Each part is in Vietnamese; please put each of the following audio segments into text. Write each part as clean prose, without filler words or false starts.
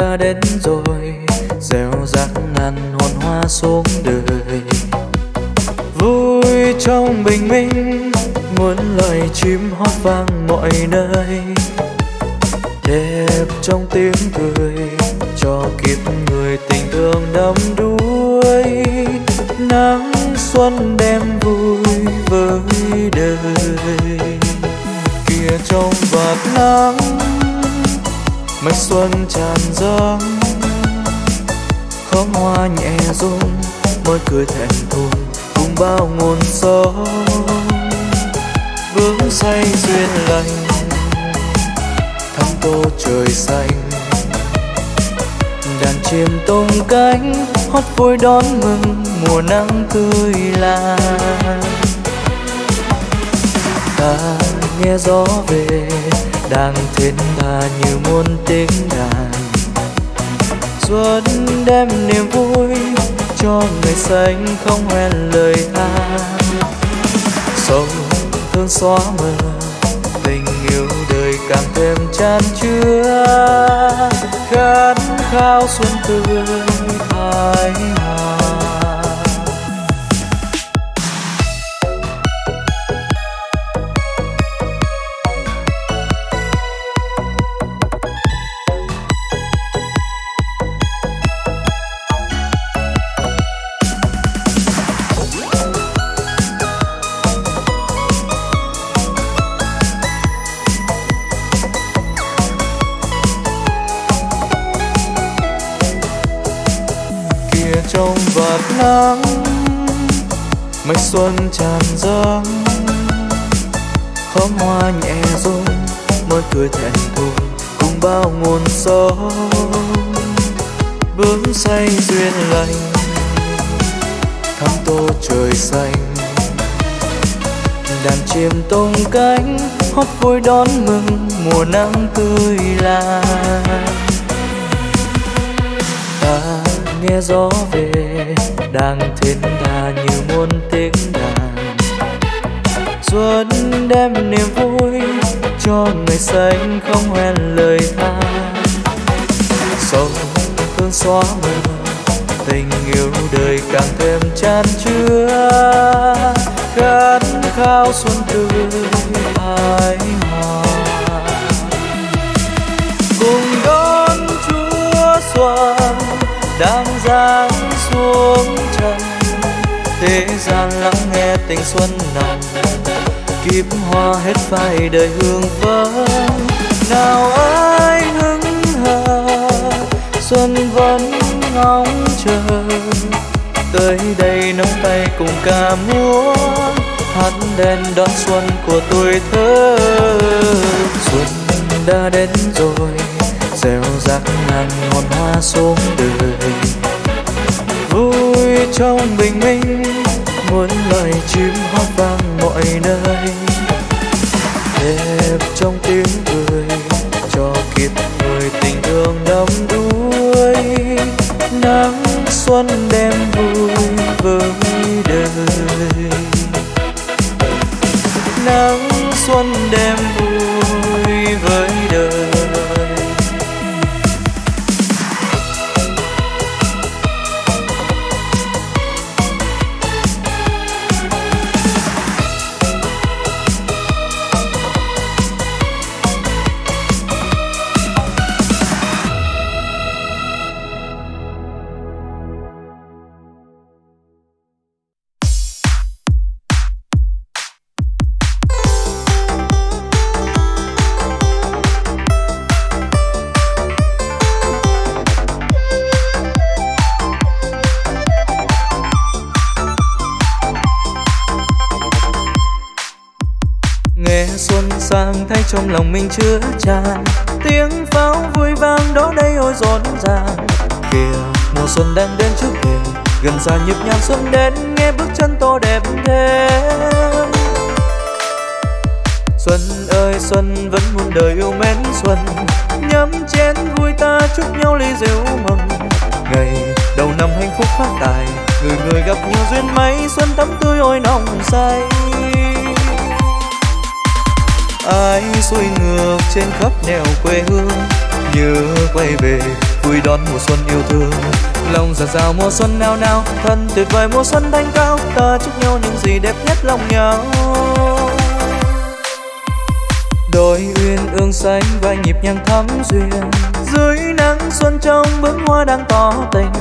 đã đến rồi, gieo rắc ngàn hồn hoa xuống đời. Vui trong bình minh, muốn lời chim hót vang mọi nơi. Đẹp trong tiếng cười, cho kiếp người tình thương đắm đuối. Nắng xuân đem vui với đời. Kia trong vạt nắng, mây xuân tràn gió, khóm hoa nhẹ rung, môi cười thẹn thùng cùng bao ngôn gió. Vướng say duyên lành, thắm tô trời xanh. Đàn chim tung cánh, hót vui đón mừng mùa nắng tươi là. Ta nghe gió về, đang thiên tha như muôn tiếng đàn. Xuân đem niềm vui, cho người xanh không hoen lời than. Sông thương xóa mờ, tình yêu đời càng thêm chan chứa. Khát khao xuân tươi thái hà. Trong vạt nắng, mây xuân tràn gió, khóm hoa nhẹ rung, môi cười thẹn thùng cùng bao ngôn gió. Bướm say duyên lành, thắm tô trời xanh. Đàn chim tung cánh, hót vui đón mừng mùa nắng tươi là. Ta nghe gió về, đang thiên tha như muôn tiếng đàn. Xuân đem niềm vui, cho người xanh không hoen lời than. Sông thương xóa mờ, tình yêu đời càng thêm chan chứa. Khát khao xuân tươi thái hòa, cùng đón Chúa xuân đang giáng xuống trần. Thế gian lắng nghe tình xuân nồng, kiếp hoa hết vai đời hương vắng. Nào ai hững hờ, xuân vẫn ngóng chờ. Tới đây nắm tay cùng ca múa, hát đèn đón xuân của tuổi thơ. Xuân đã đến rồi, gieo rắc ngàn hồn hoa xuống đời. Vui trong bình minh, muốn lời chim hót vang mọi nơi. Đẹp trong tiếng cười, cho kiếp người tình thương đắm đuối. Nắng xuân đem vui với đời. Nắng xuân đem vui với đời. Thay trong lòng mình chứa tràn, tiếng pháo vui vang đó đây ôi rộn ràng. Kìa mùa xuân đang đến trước thềm, gần xa nhịp nhàng xuân đến, nghe bước chân tô đẹp thế. Xuân ơi xuân vẫn muôn đời yêu mến xuân, nhấm chén vui ta chúc nhau ly rượu mừng. Ngày đầu năm hạnh phúc phát tài, người người gặp nhiều duyên mấy, xuân tắm tươi ôi nồng say. Ai xuôi ngược trên khắp nẻo quê hương, nhớ quay về vui đón mùa xuân yêu thương. Lòng rạng rỡ mùa xuân nao nao, thân tuyệt vời mùa xuân thanh cao. Ta chúc nhau những gì đẹp nhất lòng nhau. Đôi uyên ương xanh và nhịp nhàng thắm duyên, dưới nắng xuân trong bướm hoa đang tỏ tình.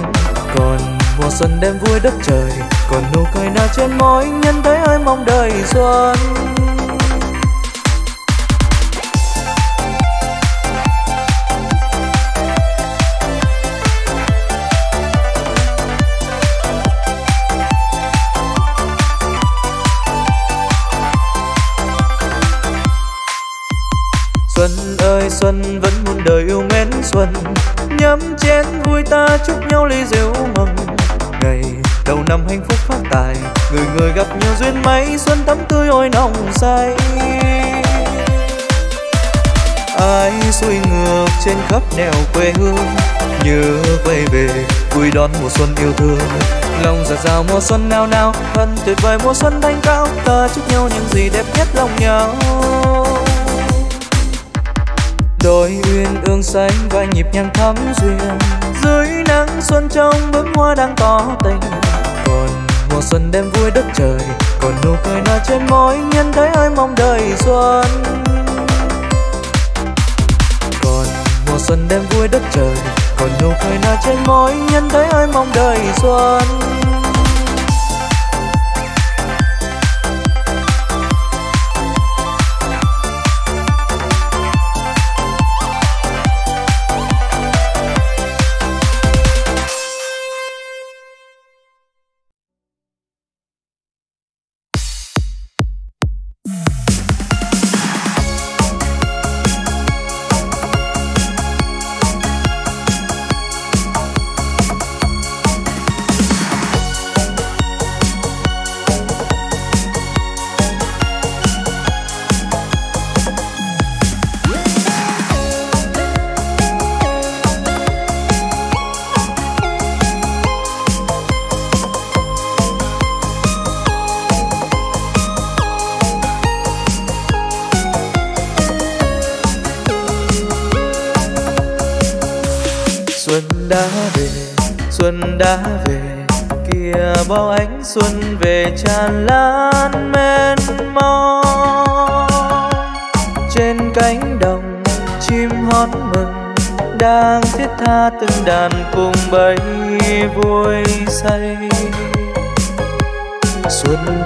Còn mùa xuân đem vui đất trời, còn nụ cười nở trên môi nhân thấy hơi mong đợi xuân. Xuân ơi xuân vẫn muôn đời yêu mến xuân, nhấm chén vui ta chúc nhau ly rượu mừng. Ngày đầu năm hạnh phúc phát tài, người người gặp nhiều duyên mấy, xuân thắm tươi ôi nồng say. Ai xuôi ngược trên khắp nẻo quê hương, như quay về vui đón mùa xuân yêu thương. Lòng rạng rỡ mùa xuân nao nao, thân tuyệt vời mùa xuân thanh cao. Ta chúc nhau những gì đẹp nhất lòng nhau. Đôi uyên ương xanh và nhịp nhàng thắm duyên, dưới nắng xuân trong bướm hoa đang tỏ tình. Còn mùa xuân đem vui đất trời, còn nụ cười nở trên môi nhân thấy hơi mong đợi xuân. Còn mùa xuân đem vui đất trời, còn nụ cười nở trên môi nhân thấy hơi mong đợi xuân. Bao ánh xuân về tràn lan mênh mông, trên cánh đồng chim hót mừng đang thiết tha từng đàn cùng bay vui say. Xuân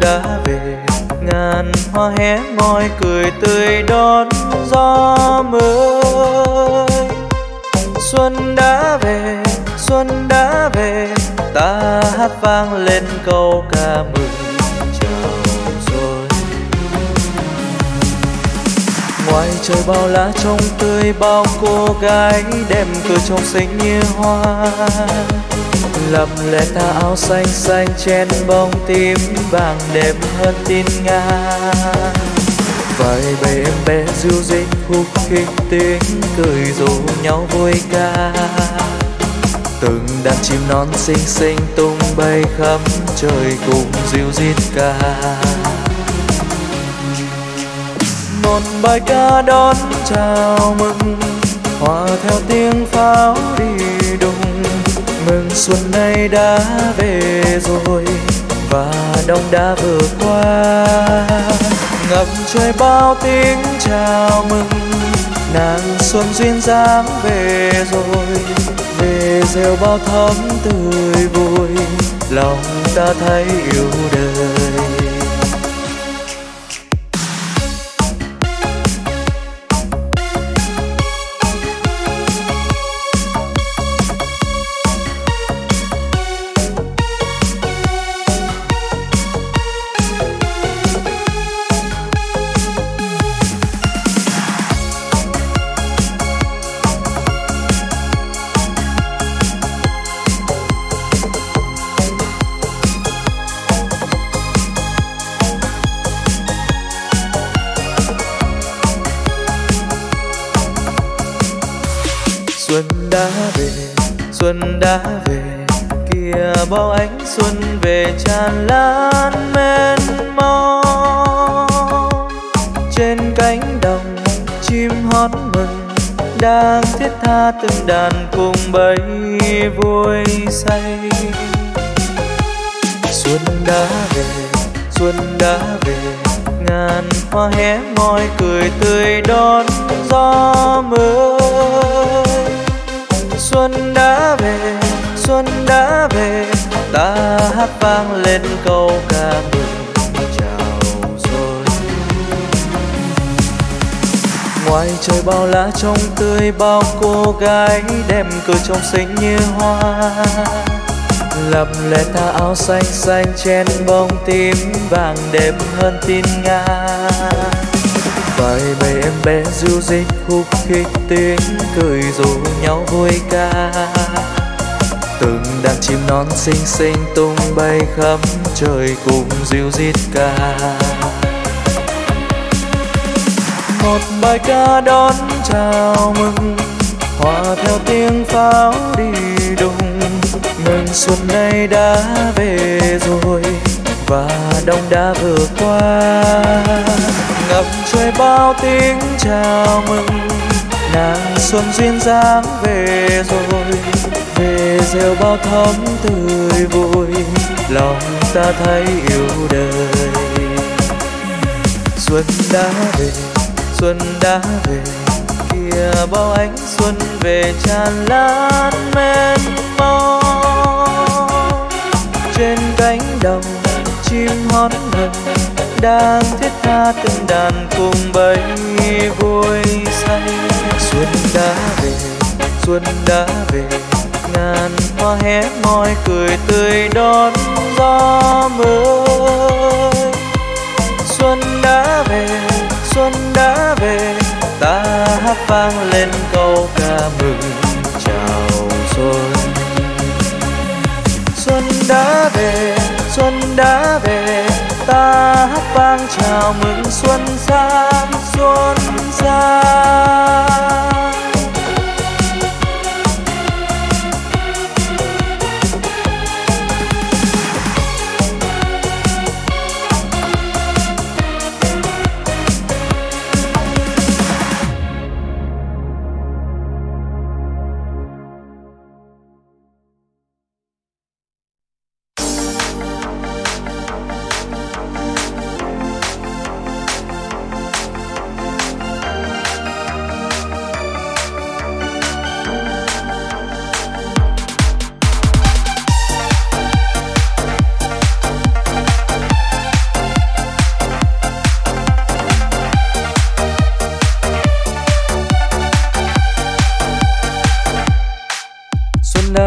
đã về, ngàn hoa hé môi cười tươi đón gió mới. Xuân đã về, ta hát vang lên câu ca mừng chào rồi. Ngoài trời bao lá trông tươi, bao cô gái đẹp tươi trông xinh như hoa. Lầm lẽ ta áo xanh xanh chen bông tím vàng đẹp hơn tin Nga. Vài bầy em bé diêu dinh khúc khích tiếng cười rủ nhau vui ca. Từng đàn chim non xinh xinh tung bay khắp trời cùng ríu rít ca. Một bài ca đón chào mừng, hòa theo tiếng pháo đi đùng. Mừng xuân nay đã về rồi và đông đã vừa qua. Ngập trời bao tiếng chào mừng, nàng xuân duyên dáng về rồi. Về rêu bao thấm tươi vui, lòng ta thấy yêu đời. Xuân đã về, kia bao ánh xuân về tràn lan mênh mông. Trên cánh đồng chim hót mừng đang thiết tha từng đàn cùng bấy vui say. Xuân đã về, ngàn hoa hé môi cười tươi đón gió mưa. Xuân đã về, ta hát vang lên câu ca mừng chào rồi. Ngoài trời bao lá trông tươi, bao cô gái đẹp cười trong xinh như hoa. Lập lệ tha áo xanh xanh trên bông tím vàng đẹp hơn tin Nga. Vài bầy em bé du dích khúc khích tiếng cười rủ nhau vui ca. Từng đàn chim non xinh xinh tung bay khắp trời cùng dịu rít ca. Một bài ca đón chào mừng hòa theo tiếng pháo đi đùng. Mừng xuân nay đã về rồi và đông đã vừa qua. Ngập trời bao tiếng chào mừng, nàng xuân duyên dáng về rồi. Về rêu bao thấm tươi vui, lòng ta thấy yêu đời. Xuân đã về, kìa bao ánh xuân về tràn lan men mông. Trên cánh đồng chim hót ngân đang thiết tha từng đàn cùng bấy vui say. Xuân đã về, ngàn hoa hé môi cười tươi đón gió mới. Xuân đã về, ta hát vang lên câu ca mừng chào xuân. Xuân đã về, ta hát vang chào mừng xuân sang, xuân sang.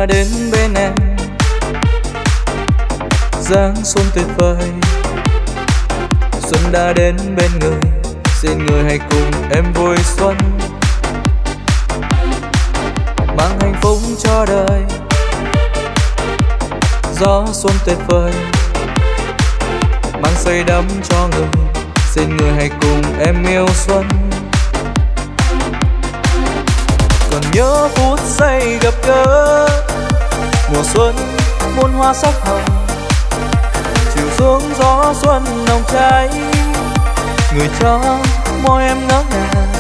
Đến bên em dáng xuân tuyệt vời. Xuân đã đến bên người, xin người hãy cùng em vui xuân. Mang hạnh phúc cho đời, gió xuân tuyệt vời. Mang say đắm cho người, xin người hãy cùng em yêu xuân. Còn nhớ phút giây gặp gỡ mùa xuân, muôn hoa sắc hồng. Chiều xuống gió xuân nồng cháy, người cho môi em ngỡ ngàng.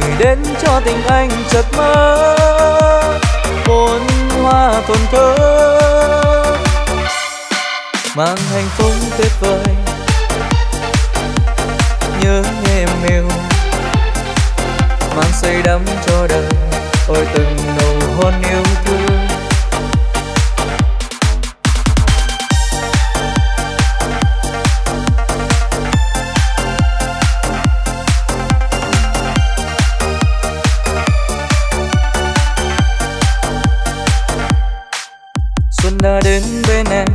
Người đến cho tình anh chợt mơ, muôn hoa thuần cớ. Mang hạnh phúc tuyệt vời, nhớ nghe em yêu. Mang say đắm cho đời, ôi từng nụ hôn yêu thương. Xuân đã đến bên em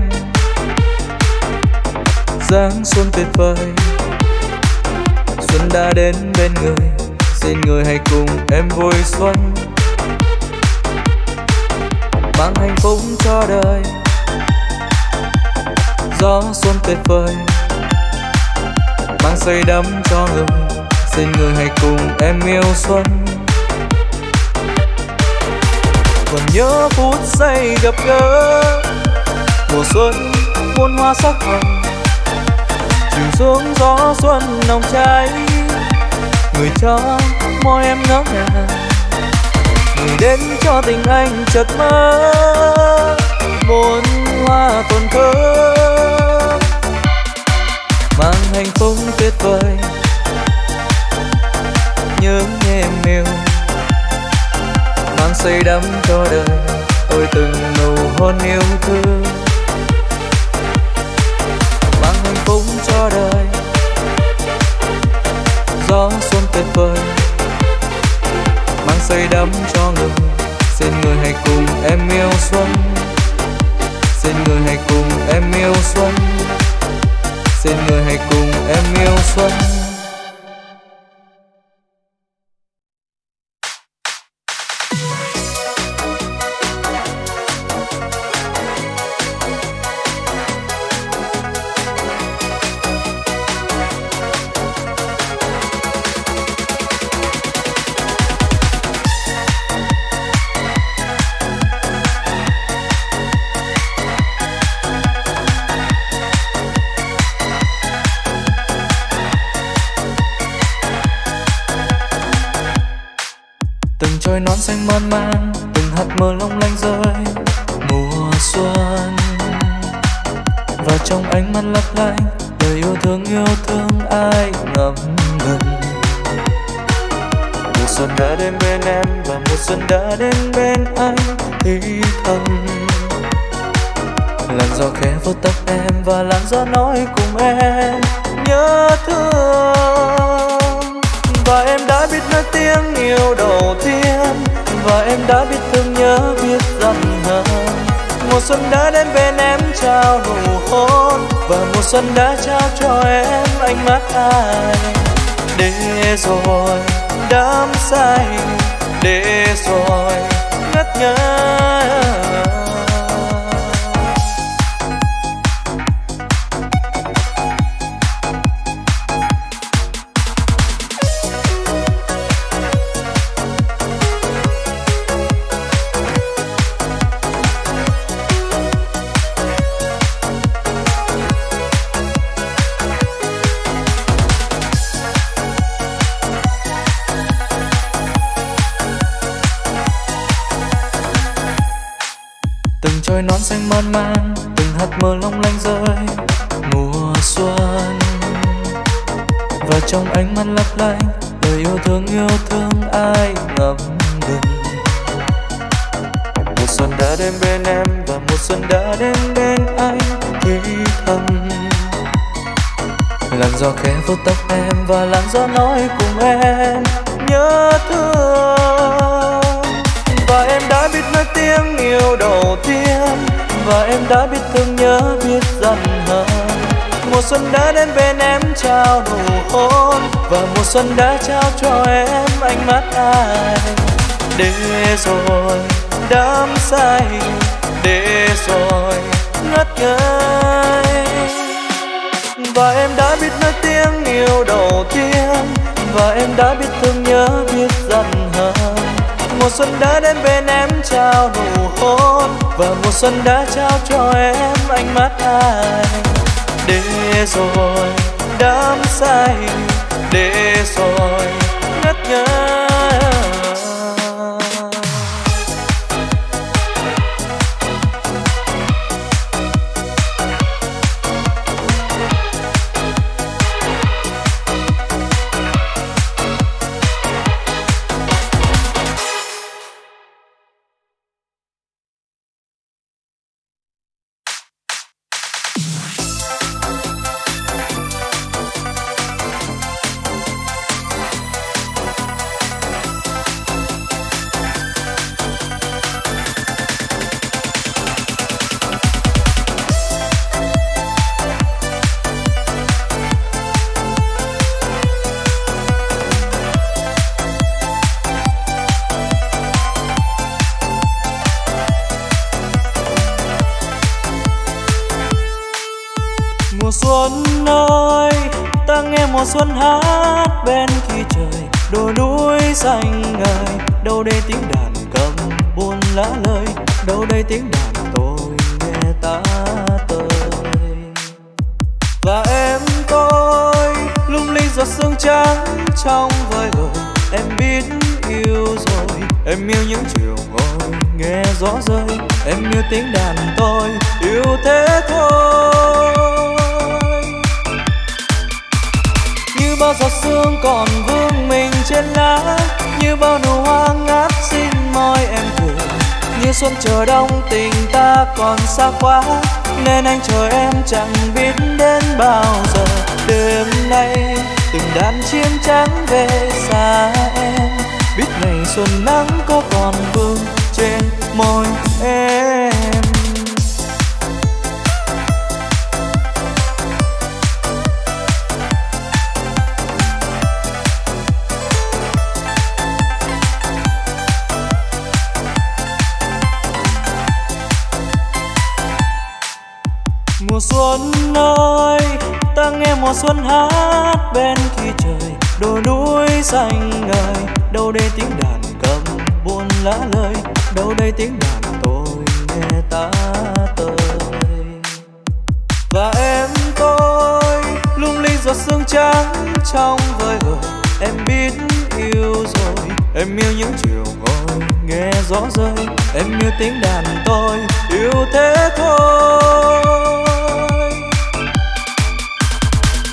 dáng xuân tuyệt vời. Xuân đã đến bên người, xin người hãy cùng em vui xuân. Mang hạnh phúc cho đời, gió xuân tuyệt vời. Mang say đắm cho người, xin người hãy cùng em yêu xuân. Còn nhớ phút giây gặp gỡ mùa xuân, muôn hoa sắc hồng. Chiều xuống gió xuân nồng cháy, người cho môi em ngỡ ngàng, người đến cho tình anh chợt mơ muôn hoa tồn cớ, mang hạnh phúc tuyệt vời nhớ em yêu, mang say đắm cho đời tôi từng nụ hôn yêu thương, mang hạnh phúc cho đời gió xuân tuyệt vời, mang say đắm cho người. Xin người hãy cùng em yêu xuân, xin người hãy cùng em yêu xuân, xin người hãy cùng em yêu xuân. Nón xanh mơn man, từng hạt mưa long lanh rơi mùa xuân, và trong ánh mắt lấp lánh đời yêu thương ai ngập ngừng. Mùa xuân đã đến bên em và mùa xuân đã đến bên anh thì thầm, làn gió khẽ vuốt tóc em và làn gió nói cùng em nhớ thương, và em đã biết nói tiếng yêu đầu tiên, và em đã biết thương nhớ biết dặn hờ. Mùa xuân đã đến bên em trao nụ hôn, và mùa xuân đã trao cho em ánh mắt ai. Để rồi đắm say, để rồi ngất ngơ, nón xanh mơn man, từng hạt mưa long lanh rơi mùa xuân, và trong ánh mắt lấp lánh đời yêu thương ai ngập ngừng. Mùa xuân đã đến bên em và mùa xuân đã đến bên anh thì thầm, làn gió khẽ vuốt tóc em và làn gió nói cùng em nhớ thương, và em đã biết nói tiếng yêu đầu tiên, và em đã biết thương nhớ biết dặn hờ. Mùa xuân đã đến bên em trao nụ hôn, và mùa xuân đã trao cho em ánh mắt ai. Để rồi đắm say, để rồi ngất ngây, và em đã biết nói tiếng yêu đầu tiên, và em đã biết thương nhớ biết dặn hờ. Mùa xuân đã đến bên em trao nụ hôn, và mùa xuân đã trao cho em ánh mắt ai. Để rồi đắm say, để rồi ngất ngây, xuân hát bên khi trời đồi núi xanh ngời. Đâu đây tiếng đàn cầm buồn lá lời, đâu đây tiếng đàn tôi nghe ta tới. Và em tôi lung linh giọt sương trắng trong vai gồm em biết yêu rồi. Em yêu những chiều ngồi nghe gió rơi, em yêu tiếng đàn tôi yêu thế thôi. Như bao giọt sương còn vương mình trên lá, như bao nụ hoa ngát xin môi em cười. Như xuân chờ đông tình ta còn xa quá, nên anh chờ em chẳng biết đến bao giờ. Đêm nay từng đàn chim trắng về xa em, biết ngày xuân nắng có còn vương trên môi em. Mùa xuân ơi, ta nghe mùa xuân hát bên khi trời đồi núi xanh ngời. Đâu đây tiếng đàn cầm buồn lá lời, đâu đây tiếng đàn tôi nghe ta tới. Và em tôi lung linh giọt sương trắng trong vơi vời, em biết yêu rồi. Em yêu những chiều ngồi nghe gió rơi, em yêu tiếng đàn tôi yêu thế thôi.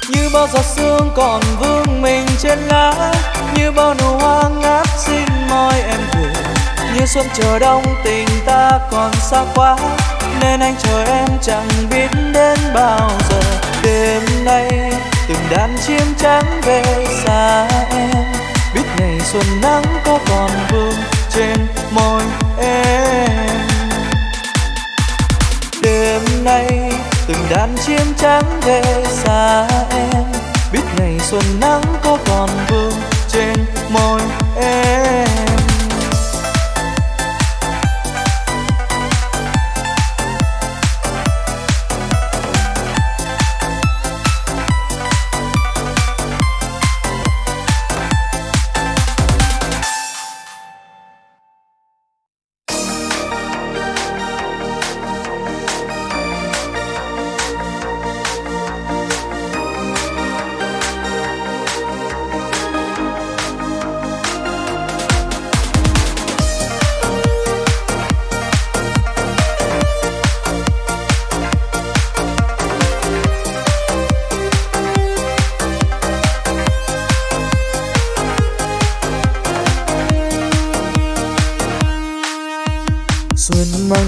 Như bao giọt sương còn vương mình trên lá, như bao nụ hoa ngát xin môi em cười. Như xuân chờ đông tình ta còn xa quá, nên anh chờ em chẳng biết đến bao giờ. Đêm nay từng đàn chim trắng về xa em, biết ngày xuân nắng có còn vương trên môi em. Đêm nay từng đàn chim trắng về xa em, biết ngày xuân nắng có còn vương trên môi em.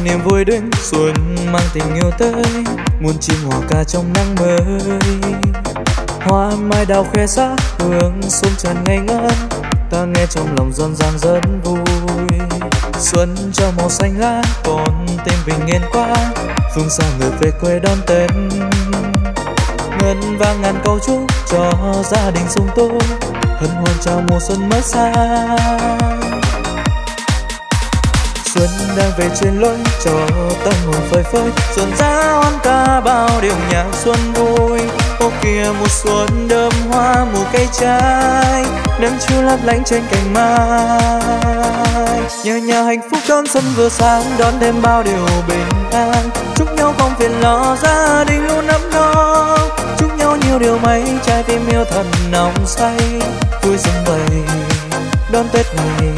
Niềm vui đến xuân mang tình yêu tới, muôn chim hòa ca trong nắng mới. Hoa mai đào khoe sắc hương xuân tràn ngây ngất, ta nghe trong lòng rộn ràng rất vui. Xuân cho màu xanh lá còn tim bình yên quá, phương xa người về quê đón Tết. Ngân vang ngàn câu chúc cho gia đình sung túc, hân hoan chào mùa xuân mới xa. Xuân đang về trên lối cho tâm hồn phơi phới, xuân giá hoan ca bao điệu nhạc xuân vui. Ô kia mùa xuân đơm hoa mùa cây trái, nắng chiều lấp lánh trên cành mai. Nhờ nhà hạnh phúc đón xuân vừa sáng, đón thêm bao điều bình an. Chúc nhau không phiền lo, gia đình luôn ấm no. Chúc nhau nhiều điều may, trái tim yêu thật nồng say. Vui rừng bầy đón Tết này,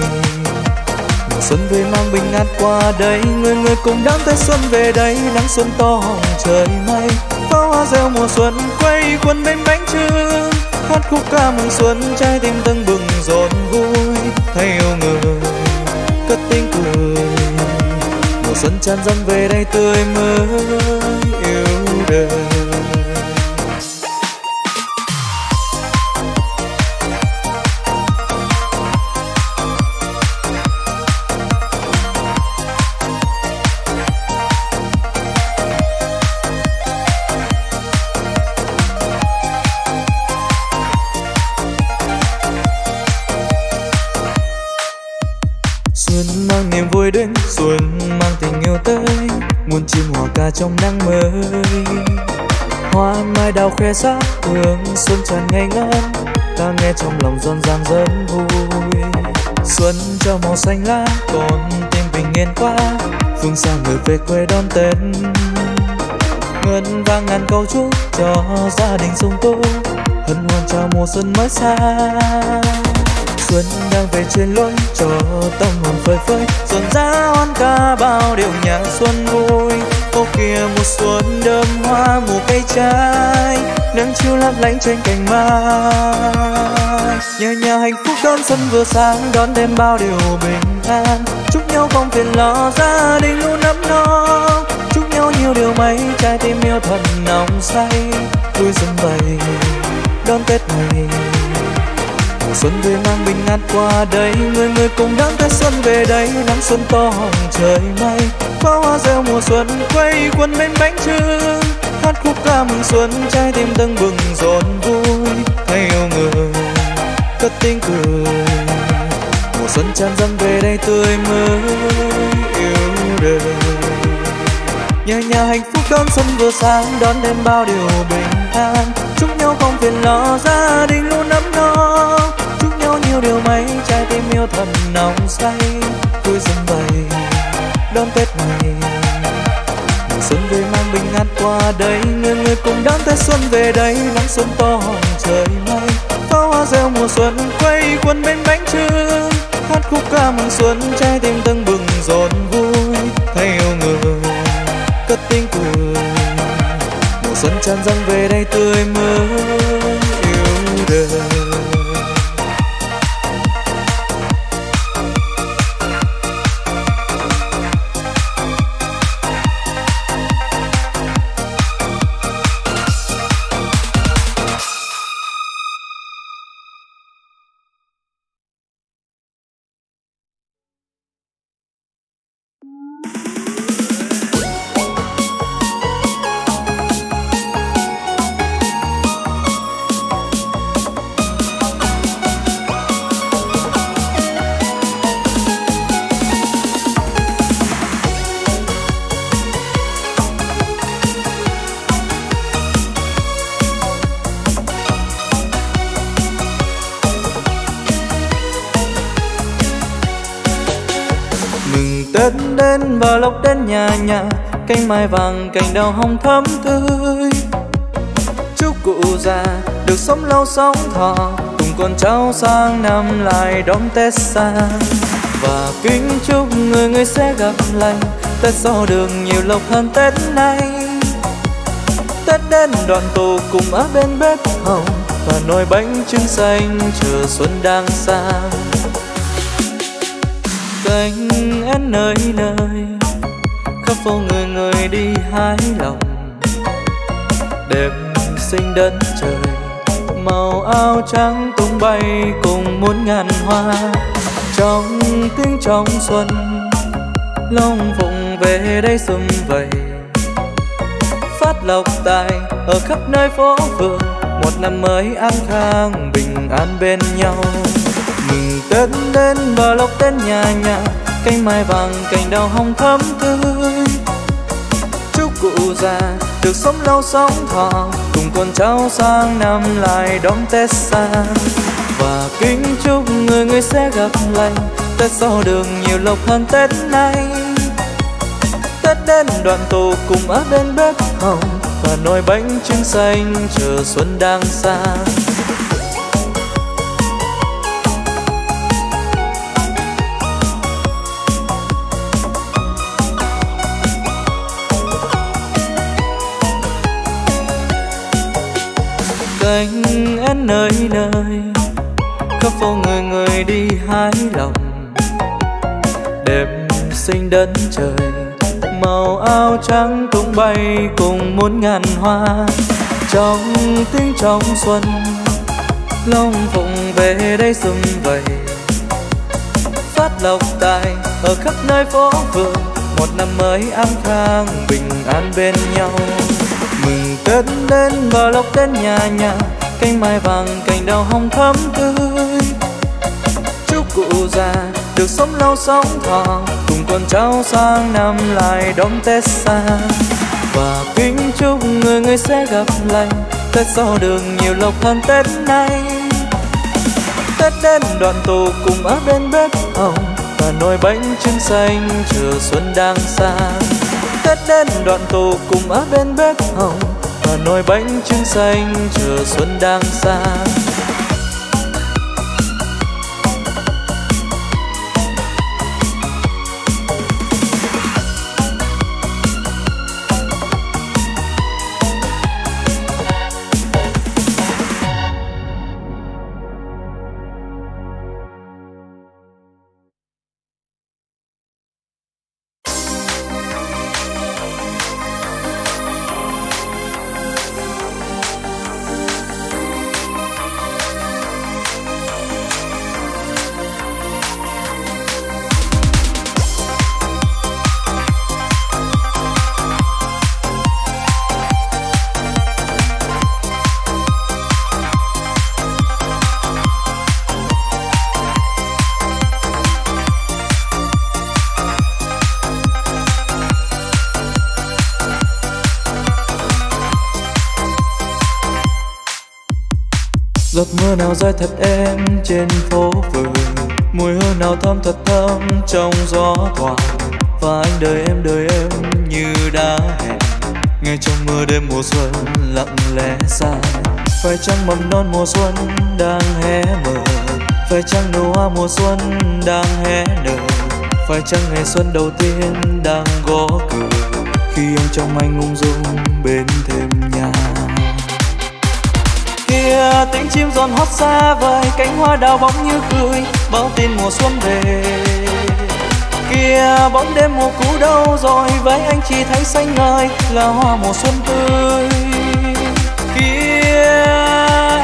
xuân về mang bình an qua đây. Người người cùng đón Tết xuân về đây, nắng xuân to hồng trời mây. Pháo hoa reo mùa xuân quay quần bên bánh trưng, hát khúc ca mừng xuân trái tim tưng bừng rộn vui. Thay yêu người cất tiếng cười, mùa xuân tràn dâng về đây tươi mới yêu đời. Đến xuân mang tình yêu tới, muôn chim hòa ca trong nắng mới. Hoa mai đào khoe sắc hương xuân tràn ngây ngất, ta nghe trong lòng rộn ràng rất vui. Xuân cho màu xanh lá còn tim bình yên quá, phương xa người về quê đón Tết. Ngân vang ngàn câu chúc cho gia đình sung túc, hân hoan chào mùa xuân mới xa. Xuân đang về trên lối cho tâm hồn phơi phới, rộn rã hoan ca bao điệu nhạc xuân vui. Ô kìa mùa xuân đơm hoa mùa cây trái, nắng chiều lấp lánh trên cành mai. Nhờ nhau hạnh phúc đón xuân vừa sáng, đón đêm bao điều bình an. Chúc nhau không phiền lo, gia đình luôn ấm no. Chúc nhau nhiều điều mấy, trái tim yêu thật nồng say. Vui xuân vầy, đón Tết này. Mùa xuân về mang bình an qua đây, người người cùng đón Tết xuân về đây. Nắng xuân to hồng trời mây, pháo hoa reo mùa xuân quay quần bên bánh trưng. Hát khúc ca mừng xuân, trái tim tưng bừng rộn vui. Hãy yêu người, cất tiếng cười. Mùa xuân tràn dâng về đây tươi mới yêu đời. Nhà nhà hạnh phúc đón xuân vừa sáng, đón đêm bao điều bình an. Chúc nhau không phiền lo, gia đình luôn ấm no. Chúc nhau nhiều điều mấy, trái tim yêu thật nồng say. Vui xuân vầy, đón Tết này. Mùa xuân về mang bình an qua đây, người người cùng đón Tết xuân về đây. Nắng xuân to hồng trời mây, pháo hoa reo mùa xuân quay quần bên bánh trưng. Hát khúc ca mừng xuân, trái tim tưng bừng rộn vui. Thấy yêu người, cất tiếng cười. Mùa xuân tràn dâng về đây tươi mới yêu đời. Bờ lốc đến nhà nhà, cánh mai vàng cành đào hồng thắm tươi. Chúc cụ già được sống lâu sống thọ, cùng con cháu sang năm lại đón Tết xa. Và kính chúc người người sẽ gặp lành, Tết sau được nhiều lộc hơn Tết nay. Tết đến đoàn tụ cùng ở bên bếp hồng, và nồi bánh trưng xanh chờ xuân đang xa. Cánh én nơi nơi, khắp phố người người đi hái lòng. Đẹp xinh đất trời, màu áo trắng tung bay cùng muôn ngàn hoa. Trong tiếng trong xuân, long phụng về đây sum vầy. Phát lộc tài ở khắp nơi phố phường, một năm mới an khang bình an bên nhau. Tết đến bờ lộc đến nhà nhà, cánh mai vàng cành đào hồng thắm tươi. Chúc cụ già được sống lâu sống thọ, cùng con cháu sang năm lại đón Tết xa. Và kính chúc người người sẽ gặp lành, Tết sau được nhiều lộc hơn Tết nay. Tết đến đoàn tụ cùng ở bên bếp hồng, và nồi bánh trưng xanh chờ xuân đang xa. Cánh én nơi nơi, khắp phố người người đi hái lòng. Đẹp xinh đất trời, màu áo trắng tung bay cùng muôn ngàn hoa. Trong tiếng trong xuân, long phụng về đây sum vầy. Phát lộc tài ở khắp nơi phố phường, một năm mới an khang bình an bên nhau. Mừng Tết đến bờ lộc đến nhà nhà, cánh mai vàng cành đào hồng thắm tươi. Chúc cụ già được sống lâu sống thọ, cùng con cháu sang năm lại đón Tết xa. Và kính chúc người người sẽ gặp lành, Tết sau được nhiều lộc hơn Tết nay. Tết đến đoàn tụ cùng ở bên bếp hồng, và nồi bánh trưng xanh chờ xuân đang xa. Tết đến đoàn tụ cùng ở bên bếp hồng, nồi bánh trưng xanh chờ xuân đang xa. Giọt mưa nào rơi thật êm trên phố phường, mùi hương nào thơm thật thơm trong gió thoảng. Và anh đời em như đã hẹn, nghe trong mưa đêm mùa xuân lặng lẽ xa. Phải chăng mầm non mùa xuân đang hé mở, phải chăng nụ hoa mùa xuân đang hé nở, phải chăng ngày xuân đầu tiên đang gõ cửa khi em trong anh ung dung bên thêm nhà. Kìa tiếng chim giòn hót xa vời, cánh hoa đào bóng như cười báo tin mùa xuân về. Kìa bóng đêm mùa cũ đâu rồi, với anh chỉ thấy xanh ngời là hoa mùa xuân tươi. Kìa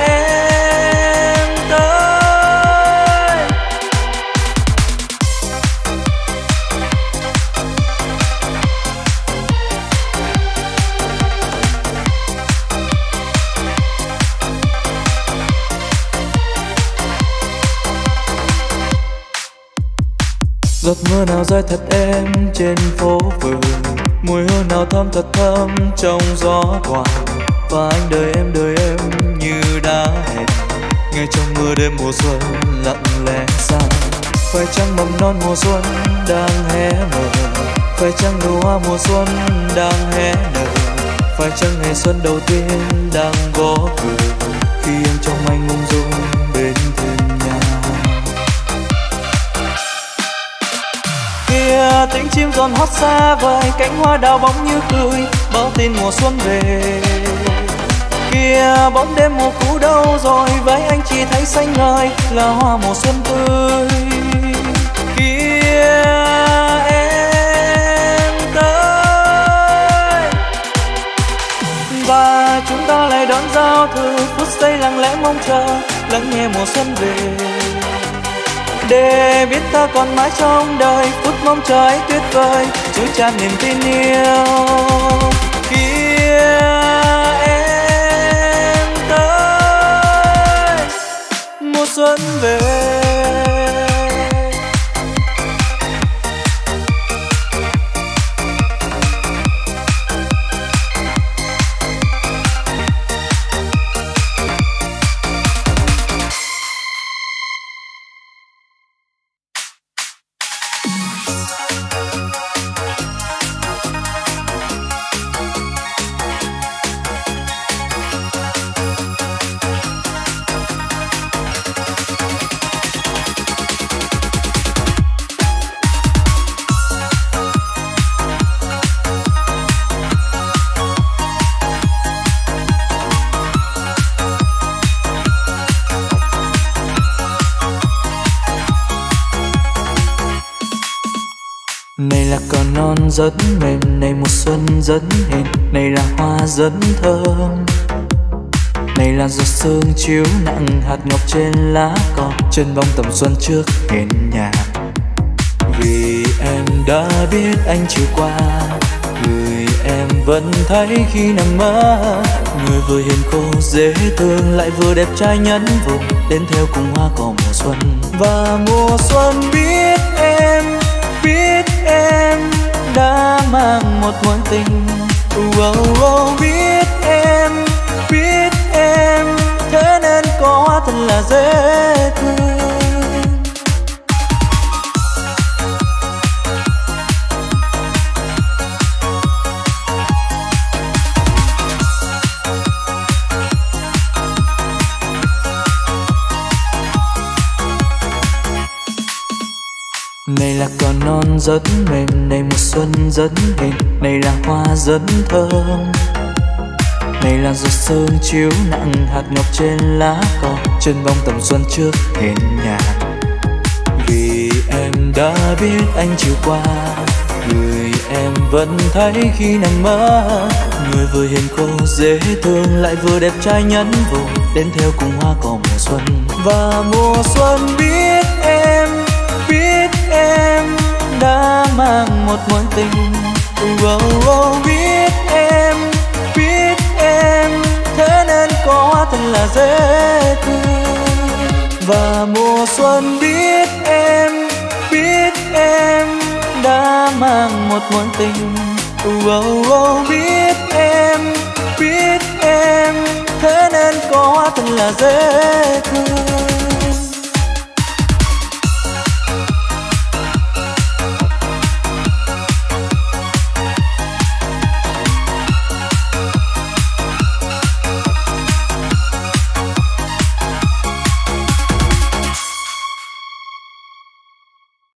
em tới, giọt mưa nào rơi thật êm trên phố phường, mùi hương nào thơm thật thơm trong gió thoảng. Và anh đời em như đã hẹn, nghe trong mưa đêm mùa xuân lặng lẽ xa. Phải chăng mầm non mùa xuân đang hé mở, phải chăng nụ hoa mùa xuân đang hé nở, phải chăng ngày xuân đầu tiên đang gõ cửa khi em trong anh ung dung bên thêm nhà. Kìa tiếng chim giòn hót xa vời, cánh hoa đào bóng như cười báo tin mùa xuân về. Kìa bóng đêm mùa cũ đâu rồi, với anh chỉ thấy xanh ngời là hoa mùa xuân tươi. Kìa em tới, và chúng ta lại đón giao thừa phút giây lặng lẽ mong chờ lắng nghe mùa xuân về. Để biết ta còn mãi trong đời phút mong chờ ấy tuyệt vời chứa tràn niềm tin yêu. Kìa em tới mùa xuân về. Rất mềm này mùa xuân rất hẹn, này là hoa rất thơm, này là giọt sương chiếu nặng hạt ngọc trên lá cỏ trên bóng tầm xuân trước hiên nhà. Vì em đã biết anh chiều qua, người em vẫn thấy khi nằm mơ, người vừa hiền khô dễ thương lại vừa đẹp trai nhẫn vùng đến theo cùng hoa cỏ mùa xuân. Và mùa xuân biết em đã mang một mối tình. Biết em thế nên có hoa thật là dễ thương. rất mềm, này mùa xuân rất hình, này là hoa rất thơm. Này là giọt sương chiếu nặng hạt ngọc trên lá cỏ, trên bông tầm xuân trước hiên nhà. Vì em đã biết anh chiều qua, người em vẫn thấy khi nàng mơ. Người vừa hiền khô dễ thương lại vừa đẹp trai nhẫn vùng, đến theo cùng hoa cỏ mùa xuân. Và mùa xuân biết em đã mang một mối tình. Oh, oh, biết em thế nên có thật là dễ thương. Và mùa xuân biết em đã mang một mối tình. Oh, oh, biết em thế nên có thật là dễ thương.